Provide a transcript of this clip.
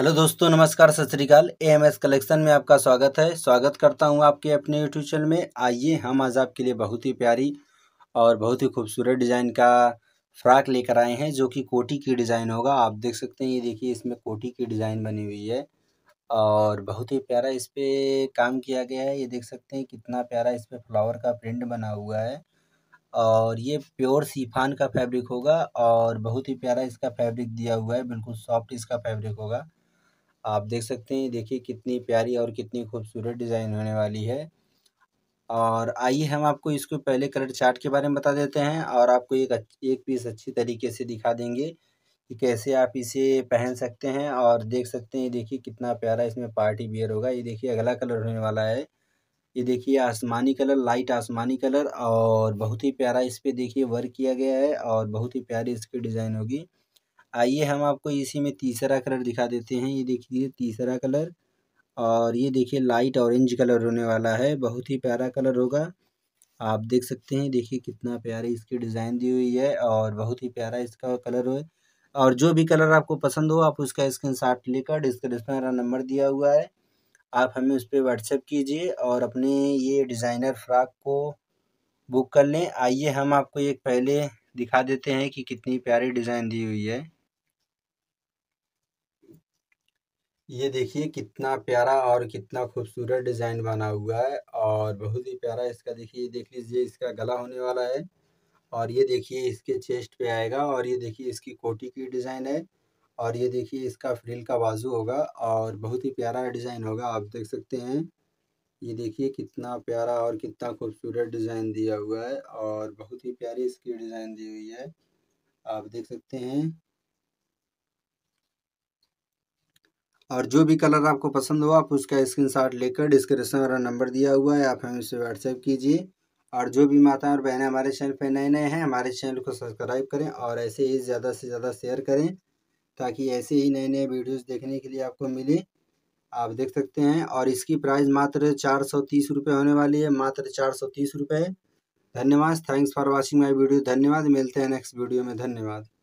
Hello दोस्तों, नमस्कार, सत श्री अकाल। एएमएस कलेक्शन में आपका स्वागत है। स्वागत करता हूं आपके अपने यूट्यूब चैनल में। आइए हम आज आपके लिए बहुत ही प्यारी और बहुत ही खूबसूरत डिज़ाइन का फ्रॉक लेकर आए हैं, जो कि कोटी की डिज़ाइन होगा। आप देख सकते हैं, ये देखिए, इसमें कोटी की डिज़ाइन बनी हुई है और बहुत ही प्यारा इस पर काम किया गया है। ये देख सकते हैं कितना प्यारा इस पर फ्लावर का प्रिंट बना हुआ है और ये प्योर शिफॉन का फैब्रिक होगा और बहुत ही प्यारा इसका फैब्रिक दिया हुआ है। बिल्कुल सॉफ्ट इसका फैब्रिक होगा। आप देख सकते हैं, देखिए कितनी प्यारी और कितनी खूबसूरत डिज़ाइन होने वाली है। और आइए हम आपको इसको पहले कलर चार्ट के बारे में बता देते हैं और आपको एक पीस अच्छी तरीके से दिखा देंगे कि कैसे आप इसे पहन सकते हैं और देख सकते हैं। देखिए कितना प्यारा इसमें पार्टी वियर होगा। ये देखिए अगला कलर होने वाला है। ये देखिए आसमानी कलर, लाइट आसमानी कलर और बहुत ही प्यारा इस पर देखिए वर्क किया गया है और बहुत ही प्यारी इसकी डिज़ाइन होगी। आइए हम आपको इसी में तीसरा कलर दिखा देते हैं। ये देखिए तीसरा कलर और ये देखिए लाइट ऑरेंज कलर होने वाला है। बहुत ही प्यारा कलर होगा। आप देख सकते हैं, देखिए कितना प्यारी इसकी डिज़ाइन दी हुई है और बहुत ही प्यारा इसका कलर हो। और जो भी कलर आपको पसंद हो, आप उसका स्क्रीनशॉट लेकर डिस्क्रिप्शन में नंबर दिया हुआ है, आप हमें उस पर व्हाट्सएप कीजिए और अपने ये डिज़ाइनर फ्रॉक को बुक कर लें। आइए हम आपको एक पहले दिखा देते हैं कि कितनी प्यारी डिज़ाइन दी हुई है। ये देखिए कितना प्यारा और कितना खूबसूरत डिज़ाइन बना हुआ है और बहुत ही प्यारा इसका, देखिए, देख लीजिए इसका गला होने वाला है और ये देखिए इसके चेस्ट पे आएगा और ये देखिए इसकी कोटी की डिज़ाइन है और ये देखिए इसका फ्रिल का बाजू होगा और बहुत ही प्यारा डिज़ाइन होगा। आप देख सकते हैं, ये देखिए कितना प्यारा और कितना खूबसूरत डिज़ाइन दिया हुआ है और बहुत ही प्यारी इसकी डिज़ाइन दी हुई है। आप देख सकते हैं। और जो भी कलर आपको पसंद हो, आप उसका स्क्रीनशॉट लेकर डिस्क्रिप्शन में नंबर दिया हुआ है, आप हमें उसे व्हाट्सएप कीजिए। और जो भी माताएं और बहनें हमारे चैनल पर नए नए हैं, हमारे चैनल को सब्सक्राइब करें और ऐसे ही ज़्यादा से ज़्यादा शेयर करें ताकि ऐसे ही नए नए वीडियोस देखने के लिए आपको मिले। आप देख सकते हैं। और इसकी प्राइस मात्र 430 रुपये होने वाली है, मात्र 430 रुपये। धन्यवाद। Thanks for watching my video. धन्यवाद। मिलते हैं नेक्स्ट वीडियो में। धन्यवाद।